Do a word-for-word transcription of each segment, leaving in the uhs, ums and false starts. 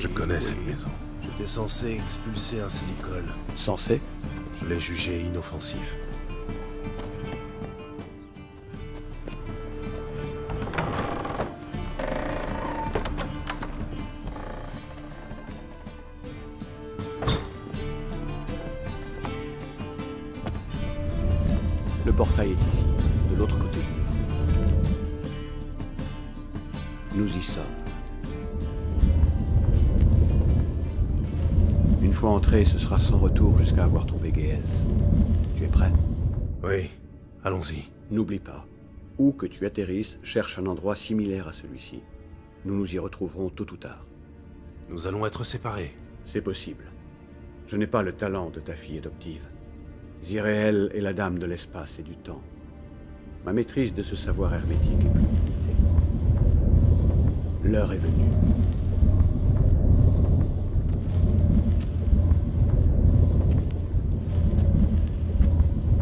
Je connais cette maison. J'étais censé expulser un silicole. Censé? Je l'ai jugé inoffensif. Le portail est ici, de l'autre côté. Nous y sommes. Une fois entré, ce sera sans retour jusqu'à avoir trouvé Gaël. Tu es prêt? Oui, allons-y. N'oublie pas, où que tu atterrisses, cherche un endroit similaire à celui-ci. Nous nous y retrouverons tôt ou tard. Nous allons être séparés. C'est possible. Je n'ai pas le talent de ta fille adoptive. Zirel est la dame de l'espace et du temps. Ma maîtrise de ce savoir hermétique est plus limitée. L'heure est venue.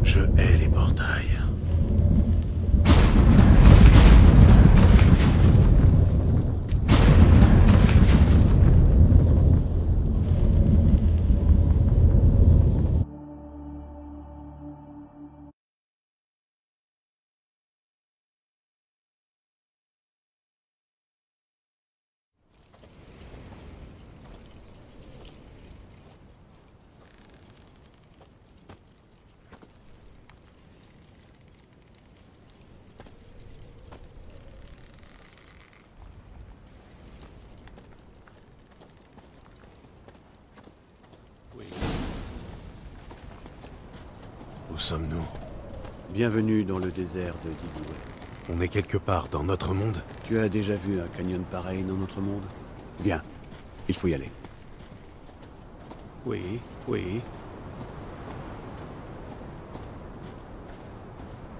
Je hais les portails. Où sommes-nous? Bienvenue dans le désert de Diboué. On est quelque part dans notre monde? Tu as déjà vu un canyon pareil dans notre monde? Viens, il faut y aller. Oui, oui.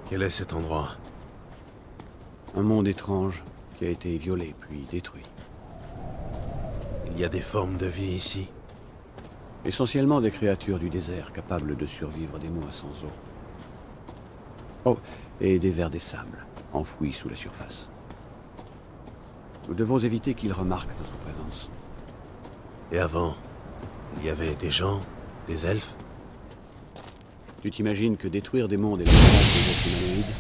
Quel est cet endroit? Un monde étrange qui a été violé puis détruit. Il y a des formes de vie ici? Essentiellement des créatures du désert, capables de survivre des mois sans eau. Oh, et des vers des sables, enfouis sous la surface. Nous devons éviter qu'ils remarquent notre présence. Et avant, il y avait des gens, des elfes? Tu t'imagines que détruire des mondes est la tâche des humanoïdes?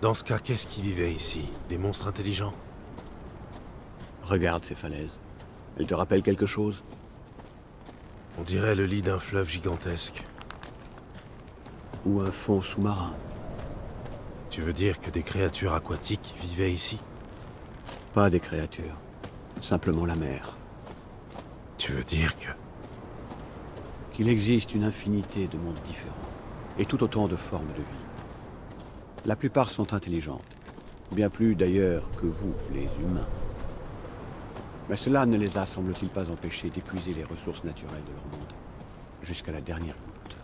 Dans ce cas, qu'est-ce qui vivait ici? Des monstres intelligents? Regarde ces falaises. Elles te rappellent quelque chose? On dirait le lit d'un fleuve gigantesque. Ou un fond sous-marin. Tu veux dire que des créatures aquatiques vivaient ici? Pas des créatures. Simplement la mer. Tu veux dire que... Qu'il existe une infinité de mondes différents. Et tout autant de formes de vie. La plupart sont intelligentes. Bien plus d'ailleurs que vous, les humains. Mais cela ne les a, semble-t-il, pas empêchés d'épuiser les ressources naturelles de leur monde, jusqu'à la dernière goutte.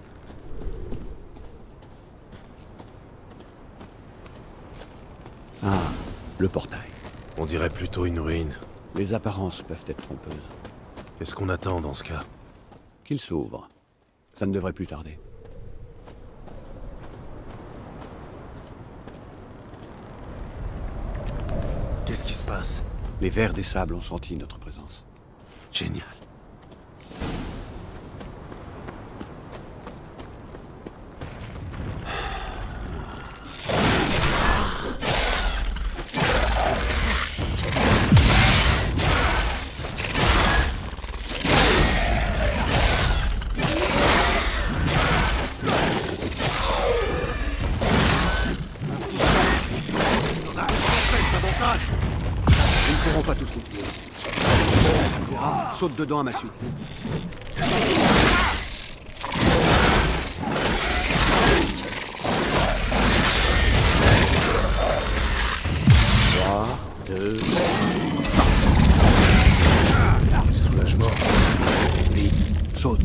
Ah, le portail. On dirait plutôt une ruine. Les apparences peuvent être trompeuses. Qu'est-ce qu'on attend dans ce cas? Qu'il s'ouvre. Ça ne devrait plus tarder. Qu'est-ce qui se passe? Les vers des sables ont senti notre présence. Génial. Saute dedans à ma suite. trois, deux... Soulagement. Vite, saute.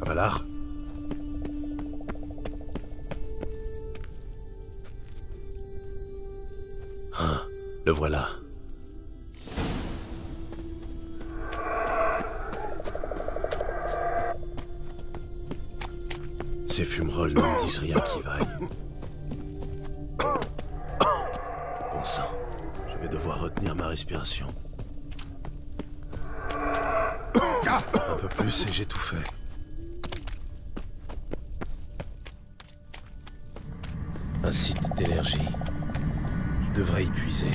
Braillard. Le voilà. ces fumerolles ne me disent rien qui vaille. Bon sang, je vais devoir retenir ma respiration. Un peu plus et j'ai tout fait. Un site d'énergie. Je devrais y puiser.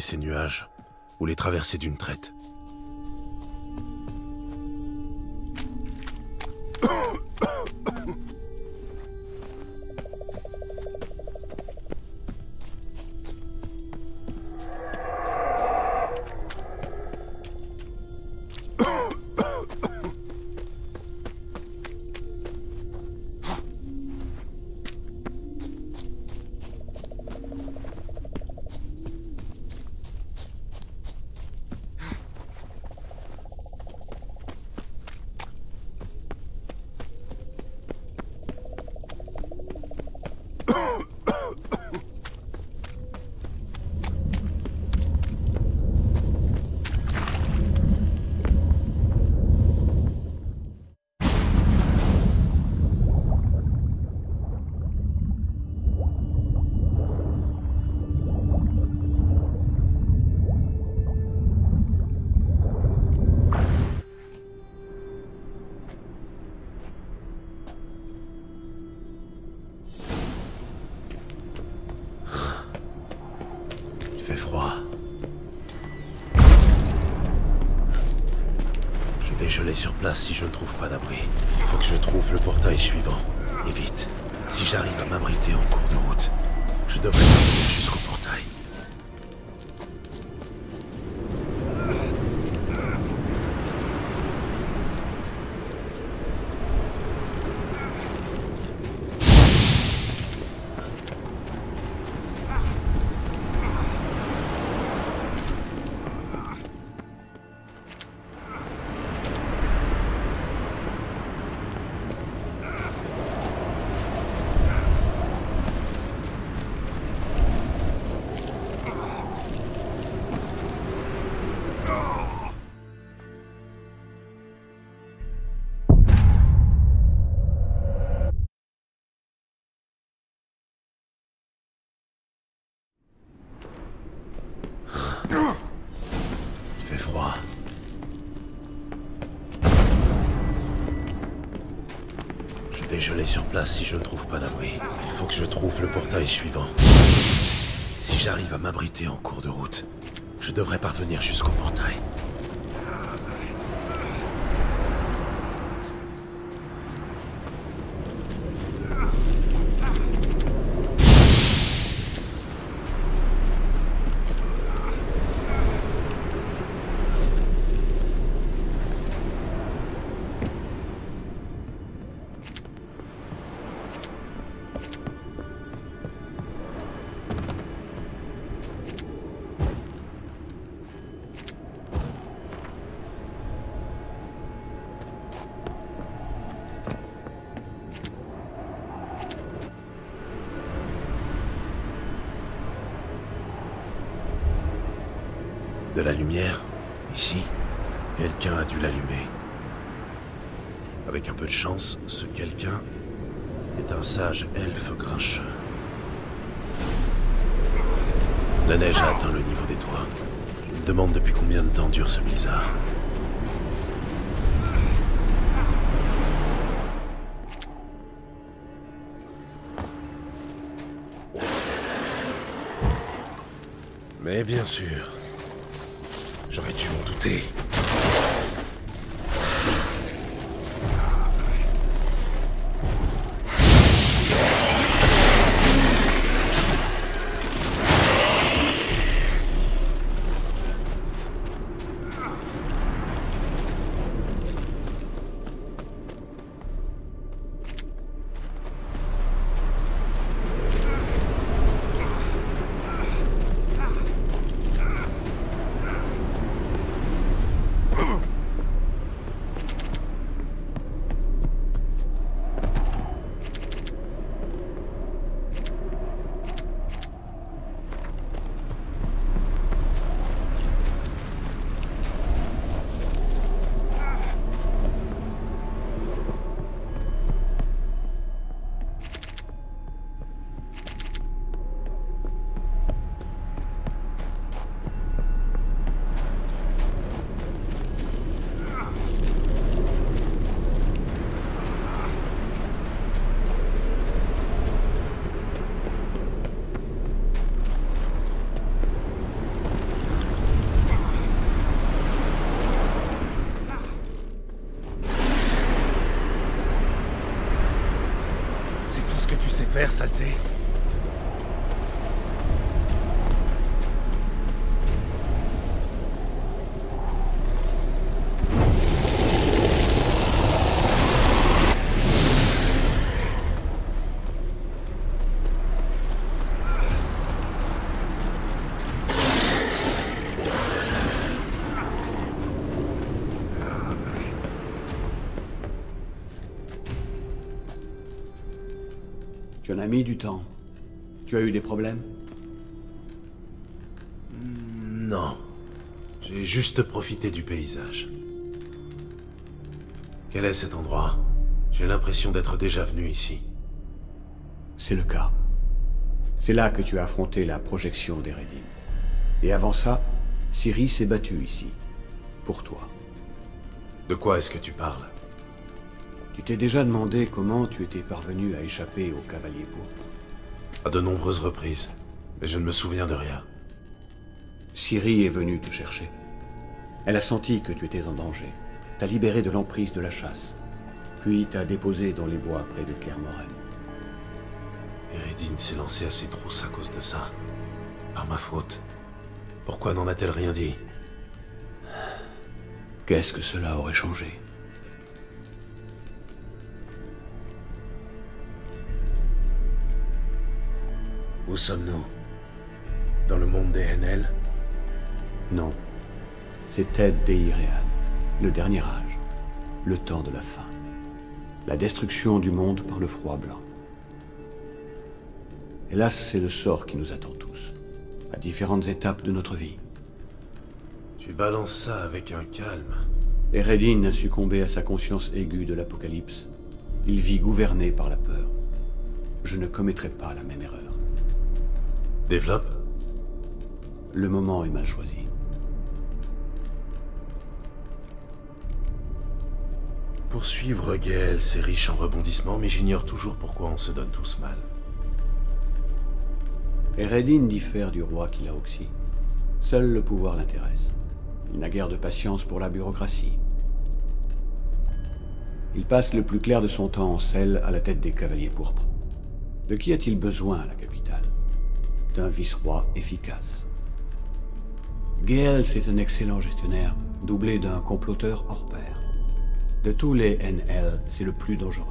Ces nuages ou les traverser d'une traite. Sur place si je ne trouve pas d'abri. Il faut que je trouve le portail suivant. Et vite. Si j'arrive à m'abriter en cours de route, je devrais arriver jusqu'au portail. Gelé sur place si je ne trouve pas d'abri. Il faut que je trouve le portail suivant. Si j'arrive à m'abriter en cours de route, je devrais parvenir jusqu'au portail. De la lumière, ici, quelqu'un a dû l'allumer. Avec un peu de chance, ce quelqu'un est un sage elfe grincheux. La neige a atteint le niveau des toits. Je me demande depuis combien de temps dure ce blizzard. Mais bien sûr... J'aurais dû m'en douter. sévère, saleté. Tu en as mis du temps. Tu as eu des problèmes? Non. J'ai juste profité du paysage. Quel est cet endroit? J'ai l'impression d'être déjà venu ici. C'est le cas. C'est là que tu as affronté la projection d'Eredin. Et avant ça, Ciri s'est battue ici. Pour toi. De quoi est-ce que tu parles? Tu t'es déjà demandé comment tu étais parvenu à échapper au Cavalier Pourpre? À de nombreuses reprises, mais je ne me souviens de rien. Ciri est venue te chercher. Elle a senti que tu étais en danger, t'a libéré de l'emprise de la chasse, puis t'a déposé dans les bois près de Kaer Morhen. Eredin s'est lancée à ses trousses à cause de ça. Par ma faute. Pourquoi n'en a-t-elle rien dit? Qu'est-ce que cela aurait changé? Où sommes-nous? Dans le monde des Aen Elle? Non. C'est Ted Deiréad, le dernier âge, le temps de la fin. La destruction du monde par le froid blanc. Hélas, c'est le sort qui nous attend tous, à différentes étapes de notre vie. Tu balances ça avec un calme. Eredin a succombé à sa conscience aiguë de l'apocalypse. Il vit gouverné par la peur. Je ne commettrai pas la même erreur. Développe. Le moment est mal choisi. Poursuivre Gaël, c'est riche en rebondissements, mais j'ignore toujours pourquoi on se donne tous mal. Eredin diffère du roi qui l'a oxy. Seul le pouvoir l'intéresse. Il n'a guère de patience pour la bureaucratie. Il passe le plus clair de son temps en selle à la tête des Cavaliers Pourpres. De qui a-t-il besoin à la capitale? D'un vice-roi efficace. Gaël, c'est un excellent gestionnaire, doublé d'un comploteur hors pair. De tous les Aen Elle, c'est le plus dangereux.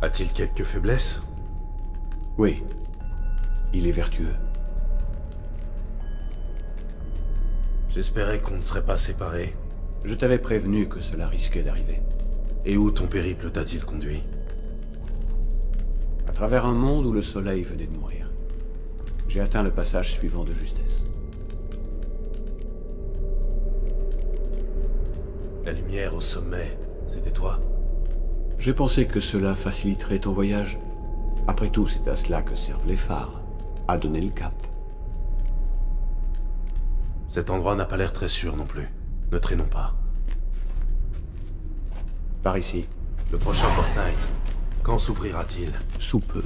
A-t-il quelques faiblesses? Oui. Il est vertueux. J'espérais qu'on ne serait pas séparés. Je t'avais prévenu que cela risquait d'arriver. Et où ton périple t'a-t-il conduit? À travers un monde où le soleil venait de mourir. J'ai atteint le passage suivant de justesse. La lumière au sommet, c'était toi? J'ai pensé que cela faciliterait ton voyage. Après tout, c'est à cela que servent les phares, à donner le cap. Cet endroit n'a pas l'air très sûr non plus. Ne traînons pas. Par ici. Le prochain portail. Quand s'ouvrira-t-il? Sous peu.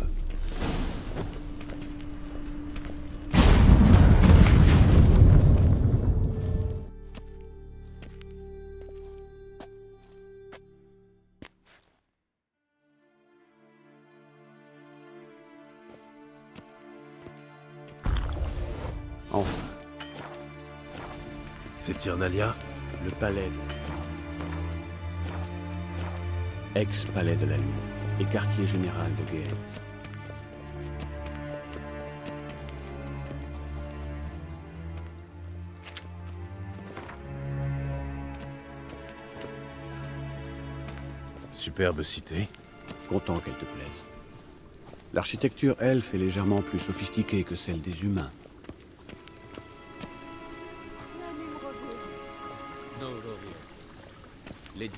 Enfin. C'est Tir na Lia? Le palais. Ex-palais de la Lune. Et quartier général de Gaël. Superbe cité. Content qu'elle te plaise. L'architecture elfe est légèrement plus sophistiquée que celle des humains. Les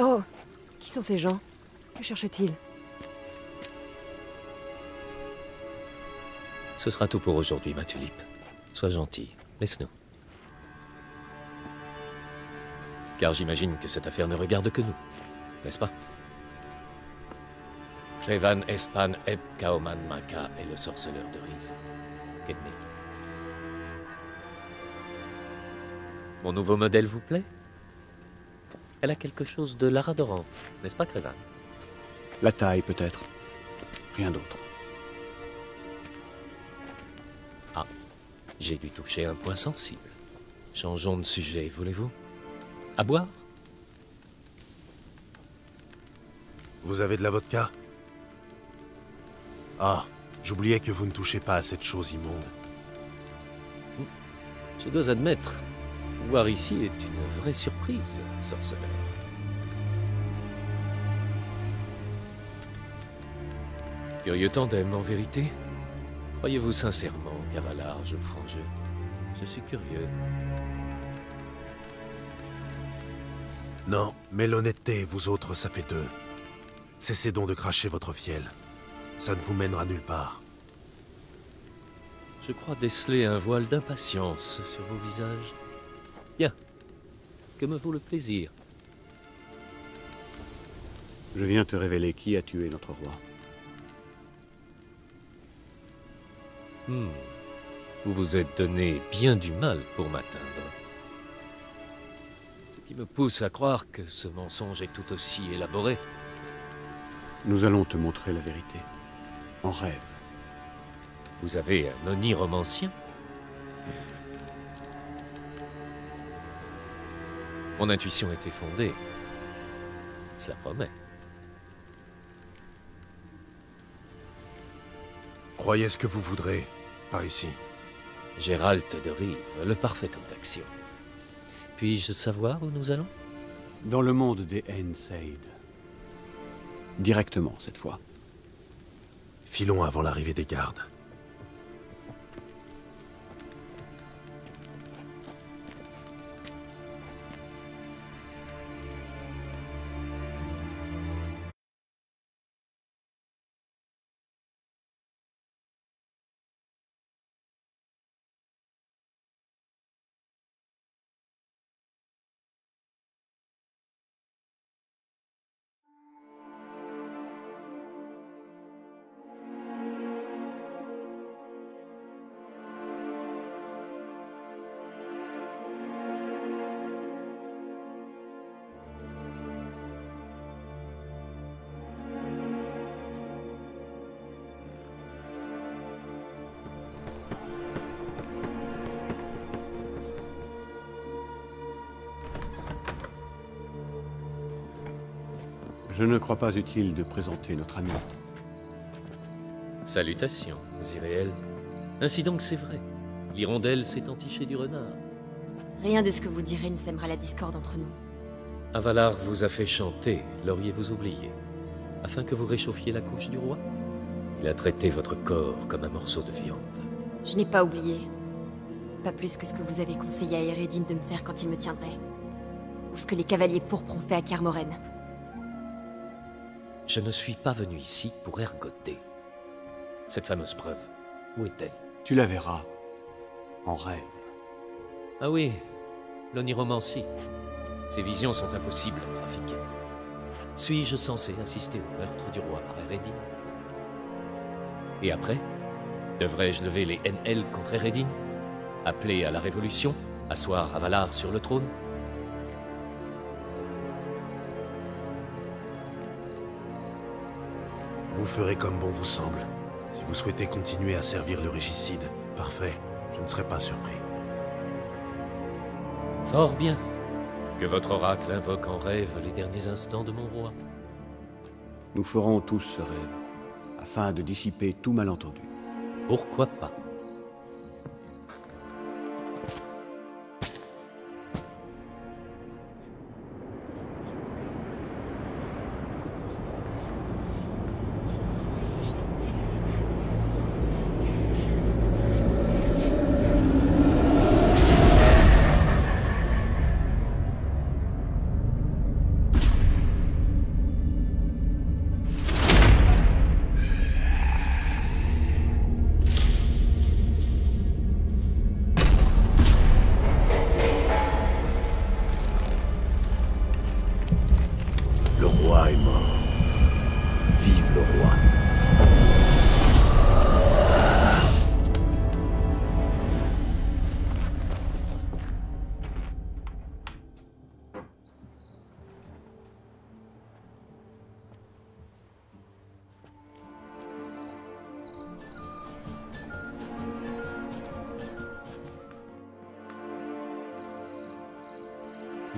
Oh! Qui sont ces gens? Que cherchent-ils? Ce sera tout pour aujourd'hui, ma tulipe. Sois gentille, laisse-nous. Car j'imagine que cette affaire ne regarde que nous, n'est-ce pas? Trevan Espan Eb Kaoman Maka est le sorceleur de Rive. Ennemi. Mon nouveau modèle vous plaît? Elle a quelque chose de Lara Doran, n'est-ce pas, Créval? La taille, peut-être. Rien d'autre. Ah, j'ai dû toucher un point sensible. Changeons de sujet, voulez-vous? À boire? Vous avez de la vodka? Ah, j'oubliais que vous ne touchez pas à cette chose immonde. Je dois admettre, voir ici est une vraie surprise, sorceleur. Curieux tandem, en vérité. Croyez-vous sincèrement, Cavalard, jeune frangeux? Je suis curieux. Non, mais l'honnêteté et vous autres, ça fait deux. Cessez donc de cracher votre fiel. Ça ne vous mènera nulle part. Je crois déceler un voile d'impatience sur vos visages. Bien. Que me vaut le plaisir? Je viens te révéler qui a tué notre roi. Hmm. Vous vous êtes donné bien du mal pour m'atteindre. Ce qui me pousse à croire que ce mensonge est tout aussi élaboré. Nous allons te montrer la vérité. En rêve. Vous avez un oniromancien? Mon intuition était fondée. Cela promet. Croyez ce que vous voudrez, par ici. Gérald de Rive, le parfait homme d'action. Puis-je savoir où nous allons? Dans le monde des Aen-Said. Directement, cette fois. Filons avant l'arrivée des gardes. Je ne crois pas utile de présenter notre ami. Salutations, Zirel. Ainsi donc c'est vrai. L'hirondelle s'est entichée du renard. Rien de ce que vous direz ne sèmera la discorde entre nous. Avalar vous a fait chanter, l'auriez-vous oublié, afin que vous réchauffiez la couche du roi? Il a traité votre corps comme un morceau de viande. Je n'ai pas oublié. Pas plus que ce que vous avez conseillé à Eredin de me faire quand il me tiendrait. Ou ce que les cavaliers pourpres ont fait à Kaer Morhen. Je ne suis pas venu ici pour ergoter. Cette fameuse preuve, où est-elle? Tu la verras. En rêve. Ah oui, l'oniromancie. Ces visions sont impossibles à trafiquer. Suis-je censé assister au meurtre du roi par Eredin? Et après? Devrais-je lever les Aen Elle contre Eredin? Appeler à la révolution? Asseoir Avalar sur le trône? Vous ferez comme bon vous semble. Si vous souhaitez continuer à servir le régicide, parfait, je ne serai pas surpris. Fort bien. Que votre oracle invoque en rêve les derniers instants de mon roi. Nous ferons tous ce rêve, afin de dissiper tout malentendu. Pourquoi pas?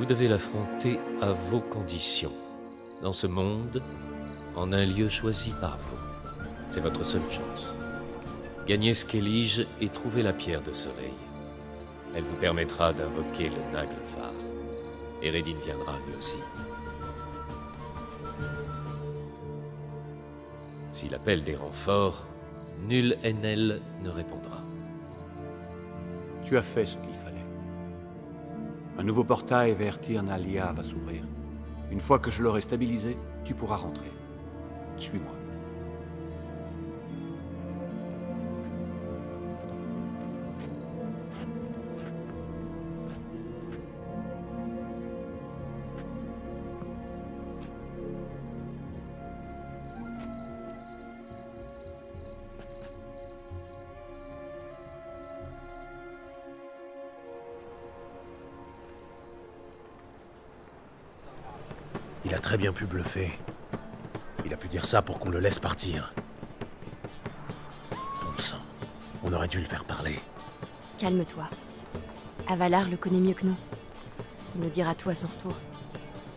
vous devez l'affronter à vos conditions, dans ce monde, en un lieu choisi par vous. C'est votre seule chance. Gagnez Skellige et trouvez la pierre de soleil. Elle vous permettra d'invoquer le Naglfar. Eredin viendra lui aussi. S'il appelle des renforts, nul Aen Elle ne répondra. Tu as fait ce qu'il fallait. Un nouveau portail vers Tir na Lia va s'ouvrir. Une fois que je l'aurai stabilisé, tu pourras rentrer. Suis-moi. Il a très bien pu bluffer. Il a pu dire ça pour qu'on le laisse partir. Bon sang, on aurait dû le faire parler. Calme-toi. Avalar le connaît mieux que nous. Il nous dira tout à son retour.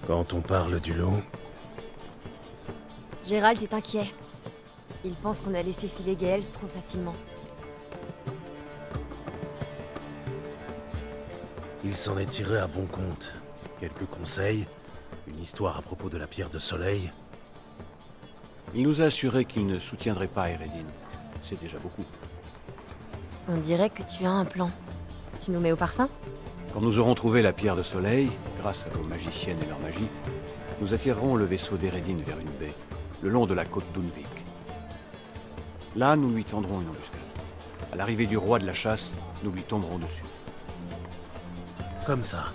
Quand on parle du lot... Gérald est inquiet. Il pense qu'on a laissé filer Gaël trop facilement. Il s'en est tiré à bon compte. Quelques conseils? Une histoire à propos de la pierre de soleil. Il nous a assuré qu'il ne soutiendrait pas Eredin. C'est déjà beaucoup. On dirait que tu as un plan. Tu nous mets au parfum? Quand nous aurons trouvé la pierre de soleil, grâce à vos magiciennes et leur magie, nous attirerons le vaisseau d'Eredin vers une baie, le long de la côte d'Unvik. Là, nous lui tendrons une embuscade. À l'arrivée du roi de la chasse, nous lui tomberons dessus. Comme ça.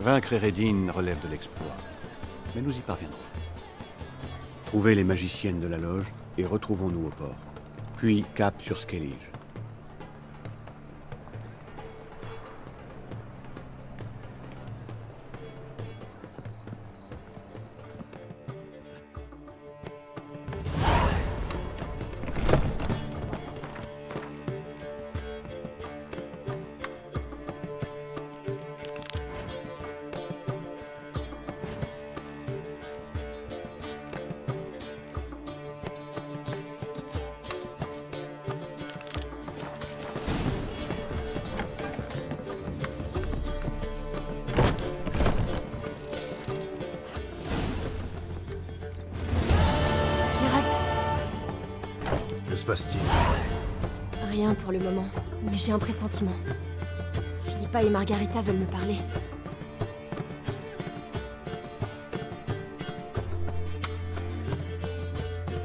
Vaincre Eredin relève de l'exploit, mais nous y parviendrons. Trouvez les magiciennes de la loge et retrouvons-nous au port, puis cap sur Skellige. Rien pour le moment, mais j'ai un pressentiment. Philippa et Margarita veulent me parler.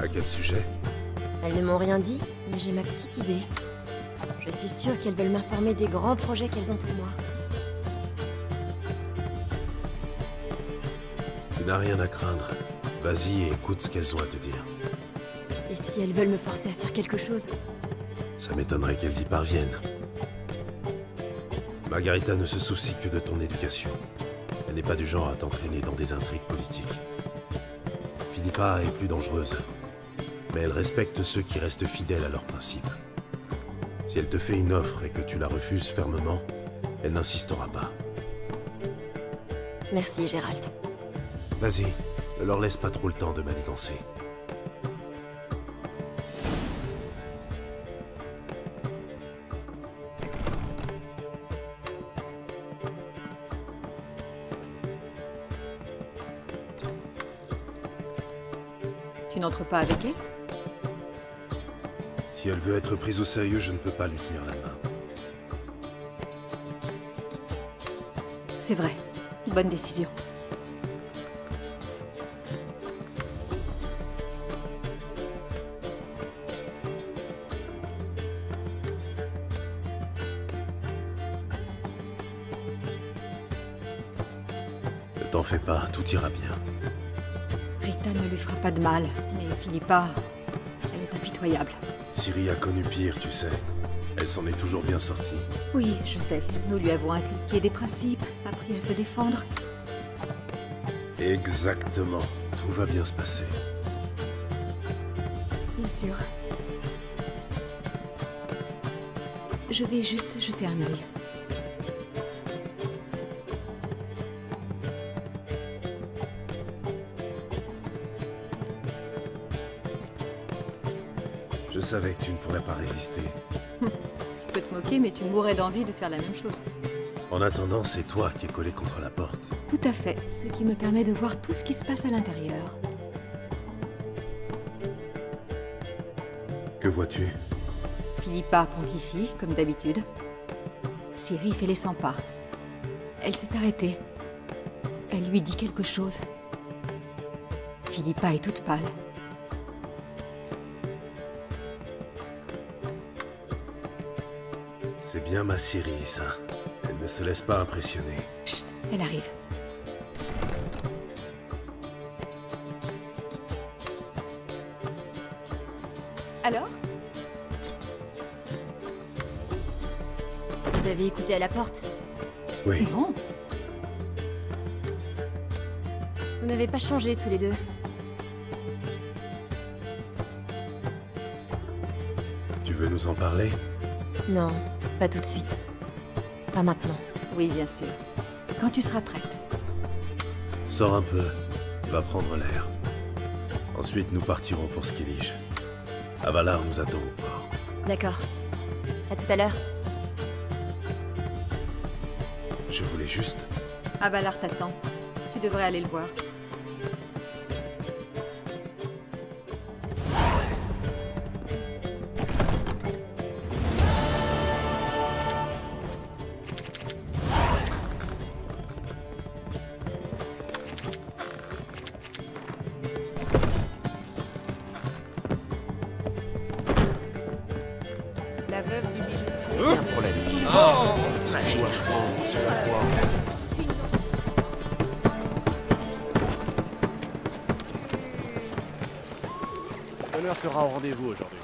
À quel sujet? Elles ne m'ont rien dit, mais j'ai ma petite idée. Je suis sûre qu'elles veulent m'informer des grands projets qu'elles ont pour moi. Tu n'as rien à craindre. Vas-y et écoute ce qu'elles ont à te dire. Et si elles veulent me forcer à faire quelque chose? Ça m'étonnerait qu'elles y parviennent. Margarita ne se soucie que de ton éducation. Elle n'est pas du genre à t'entraîner dans des intrigues politiques. Philippa est plus dangereuse, mais elle respecte ceux qui restent fidèles à leurs principes. Si elle te fait une offre et que tu la refuses fermement, elle n'insistera pas. Merci, Gérald. Vas-y, ne leur laisse pas trop le temps de manigancer. N'entre pas avec elle? Si elle veut être prise au sérieux, je ne peux pas lui tenir la main. C'est vrai. Bonne décision. Ne t'en fais pas, tout ira bien. Rita ne lui fera pas de mal, mais Philippa, elle est impitoyable. Ciri a connu pire, tu sais. Elle s'en est toujours bien sortie. Oui, je sais. Nous lui avons inculqué des principes, appris à se défendre. Exactement. Tout va bien se passer. Bien sûr. Je vais juste jeter un œil. Je savais que tu ne pourrais pas résister. Tu peux te moquer, mais tu mourrais d'envie de faire la même chose. En attendant, c'est toi qui es collé contre la porte. Tout à fait, ce qui me permet de voir tout ce qui se passe à l'intérieur. Que vois-tu? Philippa pontifie, comme d'habitude. Ciri fait les cent pas. Elle s'est arrêtée. Elle lui dit quelque chose. Philippa est toute pâle. C'est bien ma Ciri, ça. Elle ne se laisse pas impressionner. Chut, elle arrive. Alors ? Vous avez écouté à la porte ? Oui. Non. Vous n'avez pas changé tous les deux. Tu veux nous en parler ? Non, pas tout de suite. Pas maintenant. Oui, bien sûr. Quand tu seras prête. Sors un peu. Va prendre l'air. Ensuite, nous partirons pour Skellige. Avalar nous attend au port. D'accord. À tout à l'heure. Je voulais juste... Avalar t'attend. Tu devrais aller le voir. Sera au rendez-vous aujourd'hui.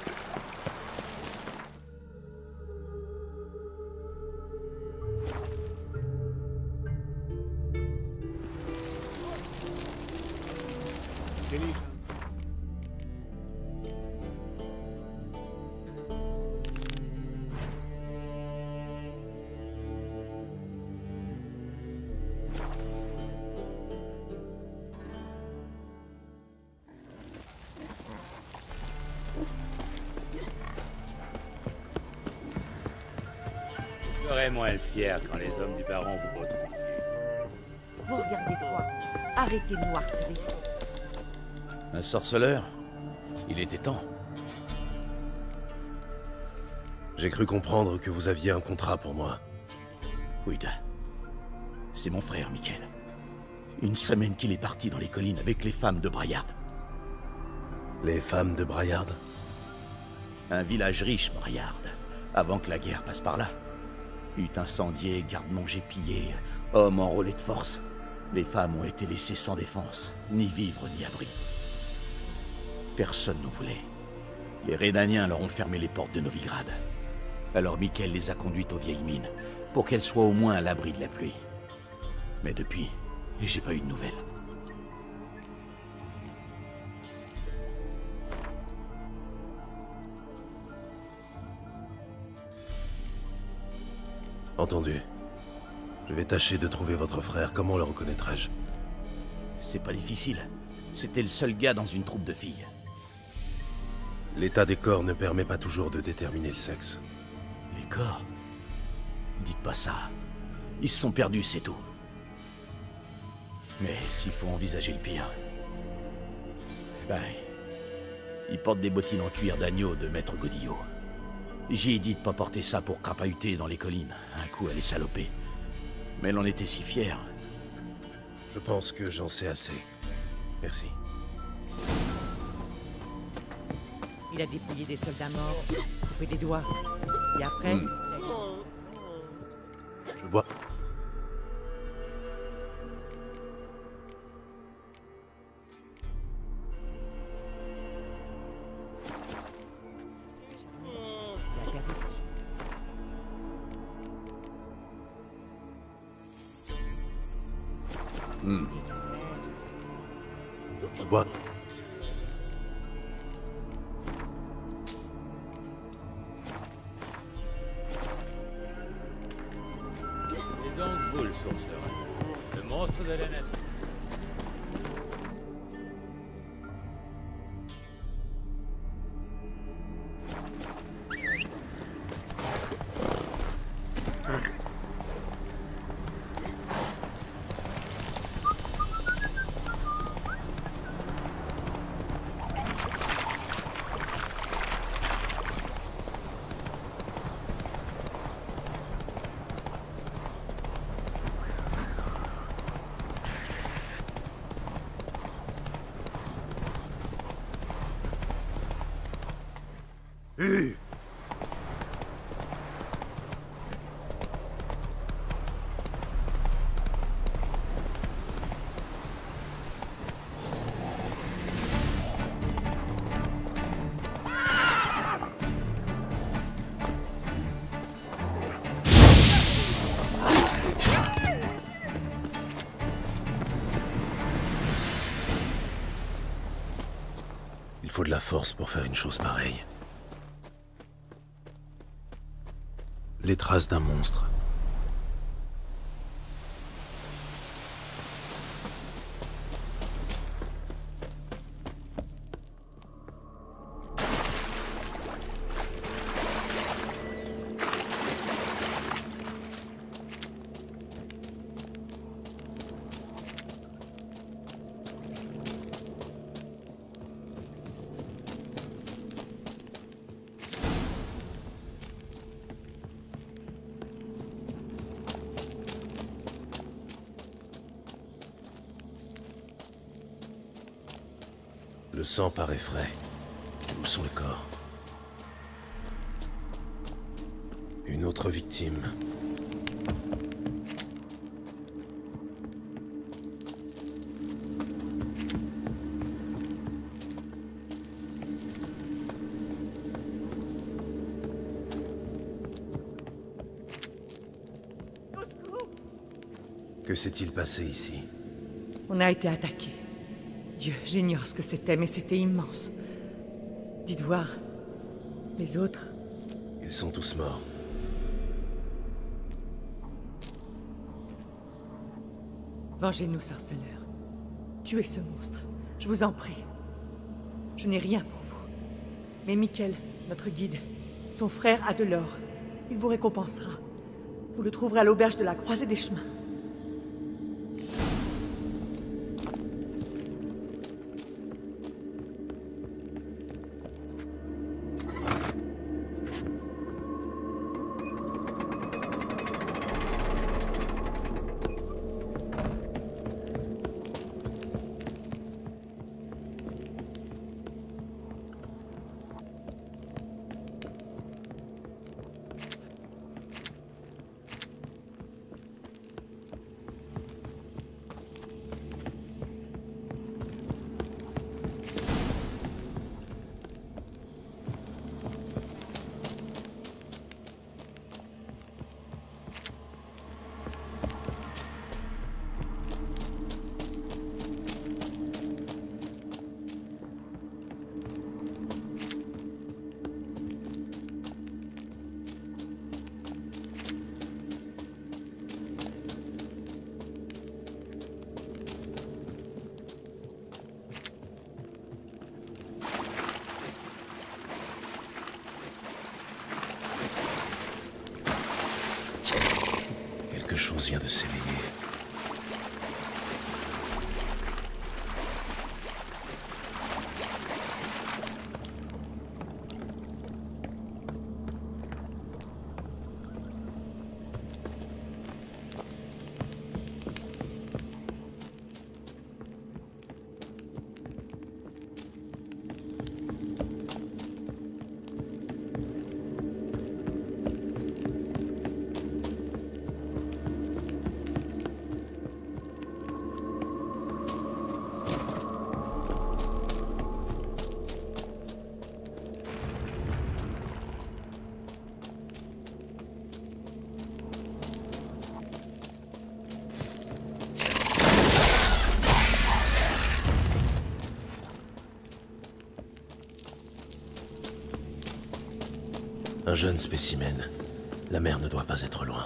Vraiment fier quand les hommes du baron vous botteront. Vous regardez quoi? Arrêtez de noirceler. Un sorceleur? Il était temps. J'ai cru comprendre que vous aviez un contrat pour moi. Oui, c'est mon frère, Michael. Une semaine qu'il est parti dans les collines avec les femmes de Braillard. Les femmes de Braillard? Un village riche, Braillard, avant que la guerre passe par là. Huttes incendiées, garde-manger pillés, hommes enrôlés de force. Les femmes ont été laissées sans défense, ni vivre ni abri. Personne n'en voulait. Les Rédaniens leur ont fermé les portes de Novigrad. Alors Michael les a conduites aux vieilles mines, pour qu'elles soient au moins à l'abri de la pluie. Mais depuis, j'ai pas eu de nouvelles. Entendu. Je vais tâcher de trouver votre frère. Comment le reconnaîtrai-je? C'est pas difficile. C'était le seul gars dans une troupe de filles. L'état des corps ne permet pas toujours de déterminer le sexe. Les corps? Dites pas ça. Ils se sont perdus, c'est tout. Mais s'il faut envisager le pire... Ben... Ils portent des bottines en cuir d'agneau de Maître Godillot. J'ai dit de pas porter ça pour crapahuter dans les collines. Un coup, elle est salopée. Mais elle en était si fière. Je pense que j'en sais assez. Merci. Il a dépouillé des soldats morts, coupé des doigts. Et après... Mmh. Je bois. Hé ! Il faut de la force pour faire une chose pareille. Les traces d'un monstre. Le sang paraît frais. Où sont les corps? Une autre victime. Au secours! Que s'est-il passé ici? On a été attaqué. Dieu, j'ignore ce que c'était, mais c'était immense. Dites voir, les autres... Ils sont tous morts. Vengez-nous, sorceleur. Tuez ce monstre, je vous en prie. Je n'ai rien pour vous. Mais Mickaël, notre guide, son frère a de l'or. Il vous récompensera. Vous le trouverez à l'auberge de la Croisée des Chemins. Vient de s'éveiller. Un jeune spécimen. La mer ne doit pas être loin.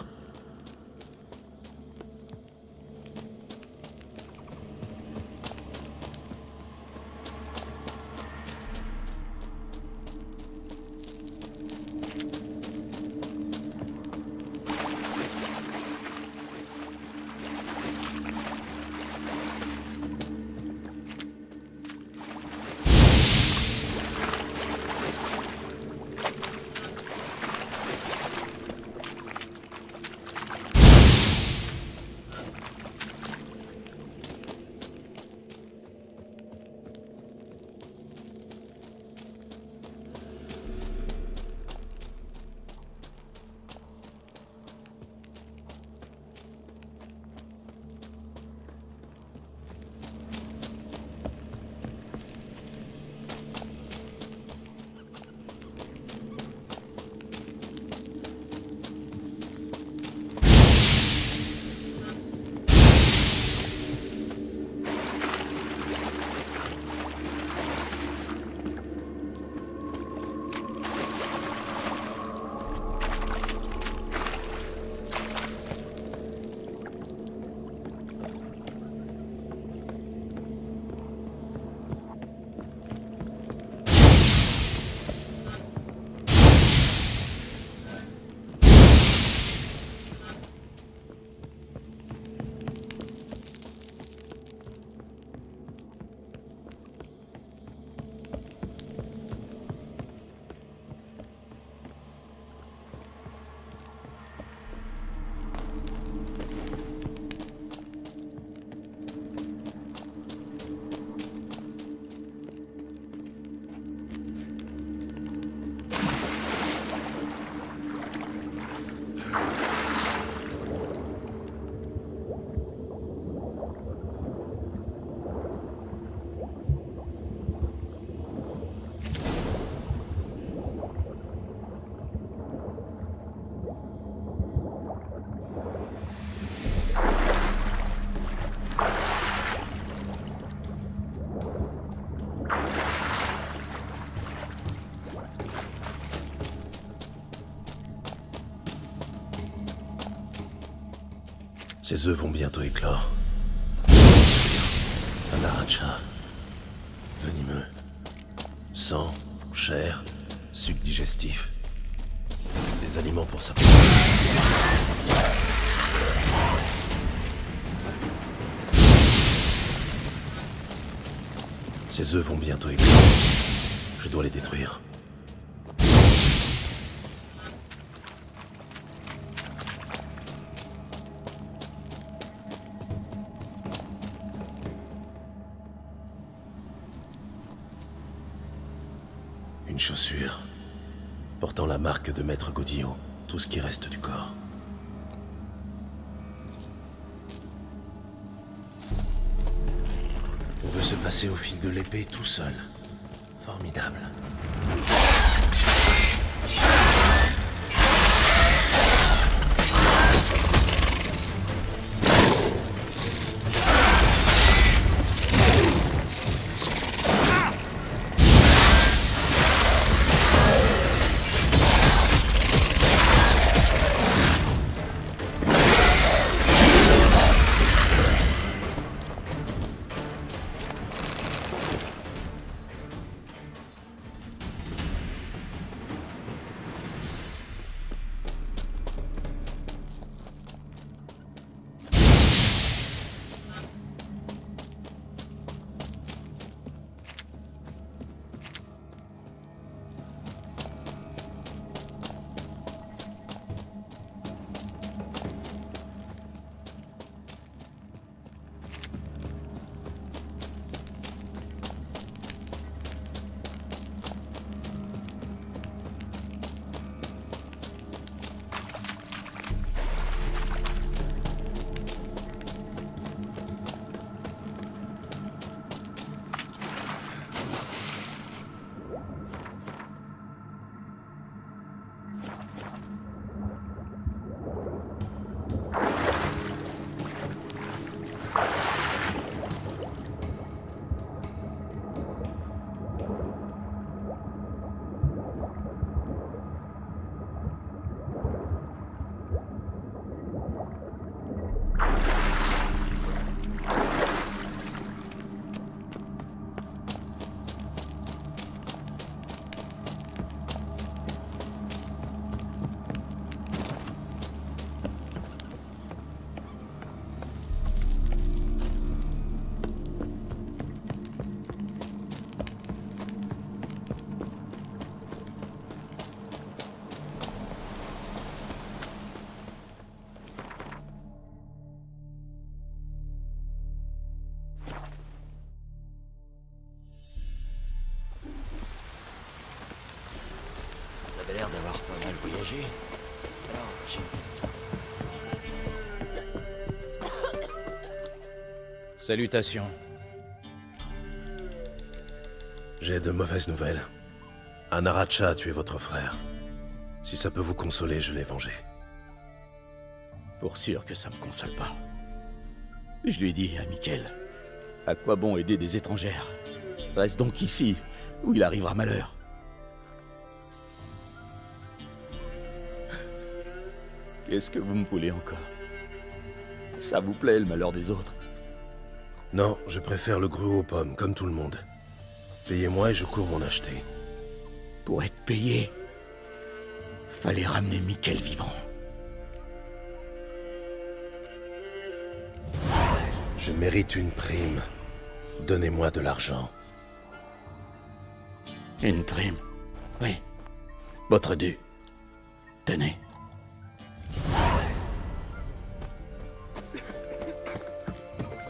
Ces œufs vont bientôt éclore. Anaracha. Venimeux. Sang, chair, suc digestif. Des aliments pour sa peau. Ces œufs vont bientôt éclore. Je dois les détruire. Une chaussure portant la marque de Maître Godillot, tout ce qui reste du corps. Se passer au fil de l'épée tout seul. Formidable. D'avoir pas mal voyagé. Alors, j'ai une question. Salutations. J'ai de mauvaises nouvelles. Anaracha a tué votre frère. Si ça peut vous consoler, je l'ai vengé. Pour sûr que ça me console pas. Je lui ai dit à Michael, à quoi bon aider des étrangères? Reste donc ici, où il arrivera malheur. Qu'est-ce que vous me voulez encore? Ça vous plaît, le malheur des autres? Non, je préfère le gruau aux pommes, comme tout le monde. Payez-moi et je cours m'en acheter. Pour être payé, fallait ramener Michael vivant. Je mérite une prime. Donnez-moi de l'argent. Une prime? Oui. Votre dû. Tenez. Vous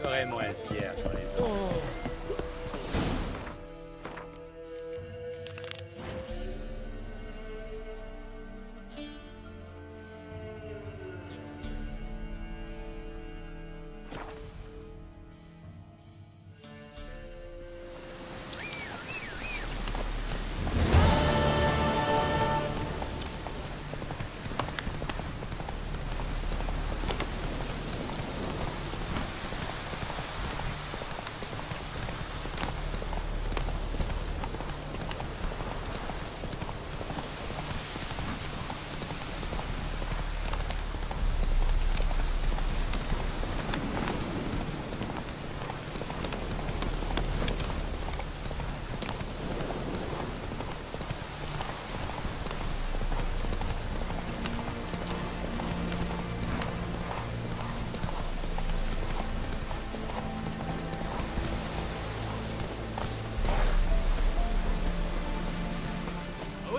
serez moins fier sur les autres. Oh.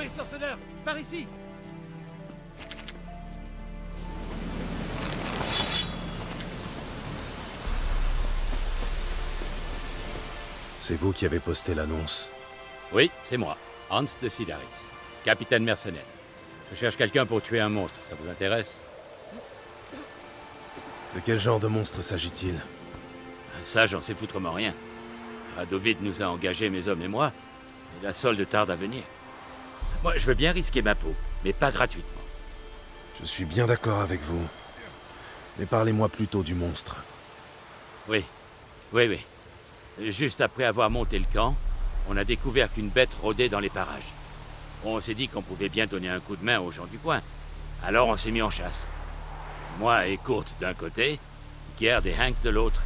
Diboué, sorceleur, par ici! C'est vous qui avez posté l'annonce? Oui, c'est moi, Hans de Sidaris, capitaine mercenaire. Je cherche quelqu'un pour tuer un monstre, ça vous intéresse? De quel genre de monstre s'agit-il? Ça, j'en sais foutrement rien. Radovid nous a engagés, mes hommes et moi, et la solde tarde à venir. Moi, je veux bien risquer ma peau, mais pas gratuitement. Je suis bien d'accord avec vous. Mais parlez-moi plutôt du monstre. Oui, oui, oui. Juste après avoir monté le camp, on a découvert qu'une bête rôdait dans les parages. On s'est dit qu'on pouvait bien donner un coup de main aux gens du coin. Alors on s'est mis en chasse. Moi et Kurt d'un côté, Gerd et Hank de l'autre.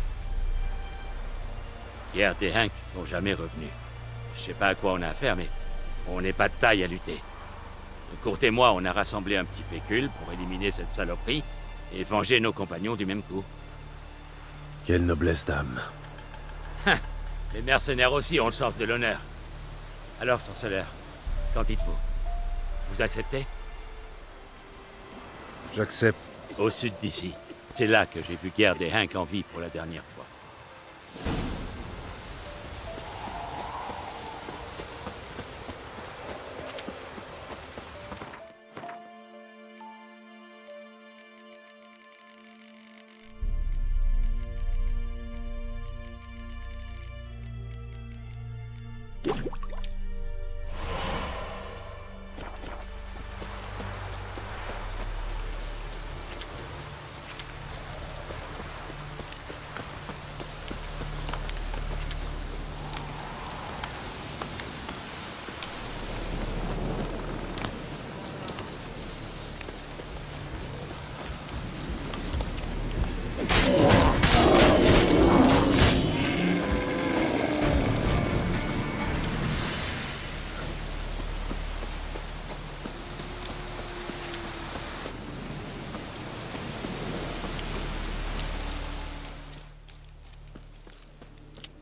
Gerd et Hank sont jamais revenus. Je sais pas à quoi on a affaire, mais on n'est pas de taille à lutter. Kurt et moi, on a rassemblé un petit pécule pour éliminer cette saloperie et venger nos compagnons du même coup. Quelle noblesse d'âme. Les mercenaires aussi ont le sens de l'honneur. Alors, sorceleur, qu'en dites-vous? Vous acceptez? J'accepte. Au sud d'ici. C'est là que j'ai vu Gerd et Hank en vie pour la dernière fois.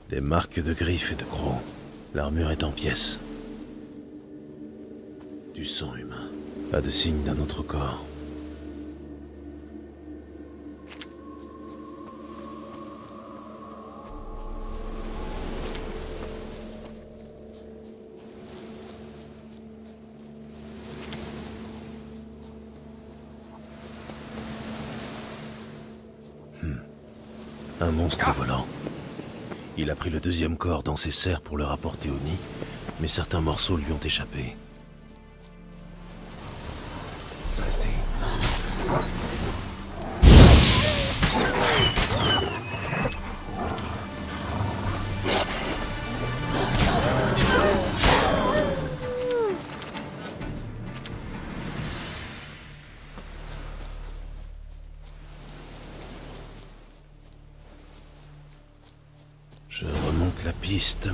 Des marques de griffes et de crocs. L'armure est en pièces. Du sang humain. Pas de signe d'un autre corps. Hmm. Un monstre volant. Il a pris le deuxième corps dans ses serres pour le rapporter au nid, mais certains morceaux lui ont échappé. Saleté.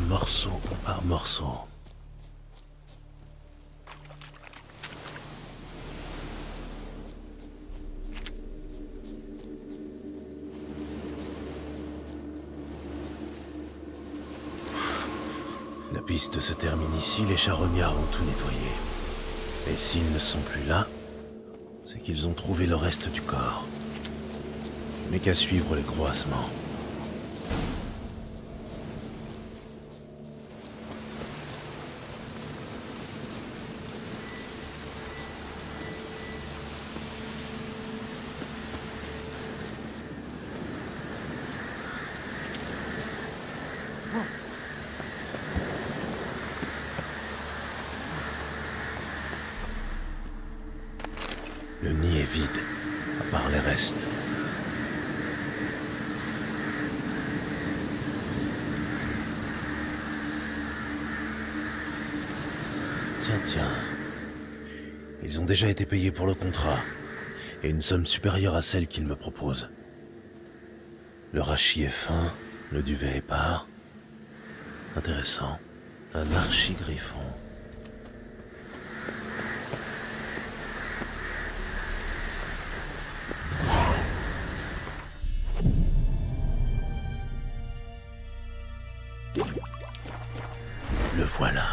Morceau par morceau. La piste se termine ici, les charognards ont tout nettoyé. Et s'ils ne sont plus là, c'est qu'ils ont trouvé le reste du corps. Je n'ai qu'à suivre les croassements. J'ai déjà été payé pour le contrat, et une somme supérieure à celle qu'il me propose. Le rachis est fin, le duvet est épars. Intéressant. Un archigriffon. Le voilà.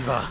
y va.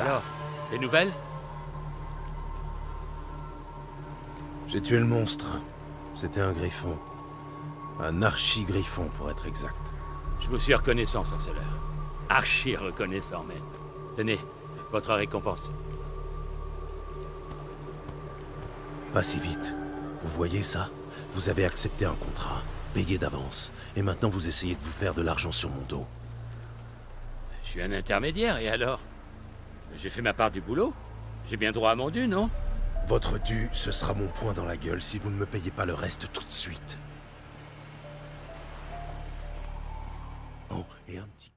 Alors, des nouvelles? J'ai tué le monstre. C'était un griffon. Un archigriffon, pour être exact. Je vous suis reconnaissant, sorceleur. Archi-reconnaissant, même. Tenez, votre récompense. Pas si vite. Vous voyez ça? Vous avez accepté un contrat, payé d'avance, et maintenant vous essayez de vous faire de l'argent sur mon dos. Je suis un intermédiaire, et alors? J'ai fait ma part du boulot. J'ai bien droit à mon dû, non? Votre dû, ce sera mon poing dans la gueule si vous ne me payez pas le reste tout de suite. Oh, et un petit...